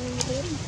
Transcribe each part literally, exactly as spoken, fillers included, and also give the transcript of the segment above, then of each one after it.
Hãy subscribe cho kênh Ghiền Mì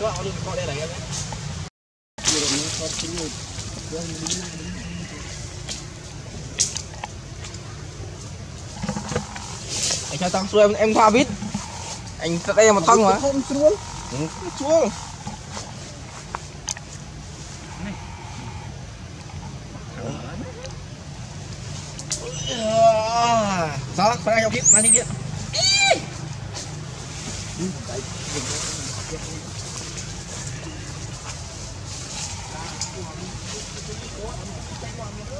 Gõ để không bỏ lỡ những video hấp dẫn. Anh cho tăng xuôi em, em qua vít. Anh đây là một tăng mà. Không xuống. Xuống. Đó, phải ra trong kịp, mang đi điện. Hãy subscribe cho kênh Ghiền Mì Gõ để không bỏ lỡ